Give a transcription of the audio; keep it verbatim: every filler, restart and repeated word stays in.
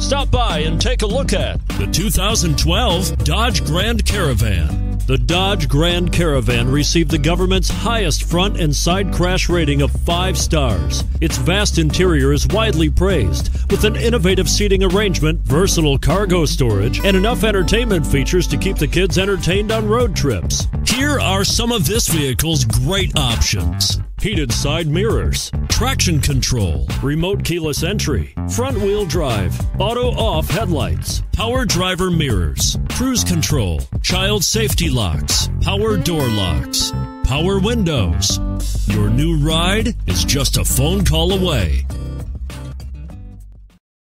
Stop by and take a look at the two thousand twelve Dodge Grand Caravan. The Dodge Grand Caravan received the government's highest front and side crash rating of five stars. Its vast interior is widely praised, with an innovative seating arrangement, versatile cargo storage, and enough entertainment features to keep the kids entertained on road trips. Here are some of this vehicle's great options: heated side mirrors, traction control, remote keyless entry, front wheel drive, auto off headlights, power driver mirrors, cruise control, child safety locks, power door locks, power windows. Your new ride is just a phone call away.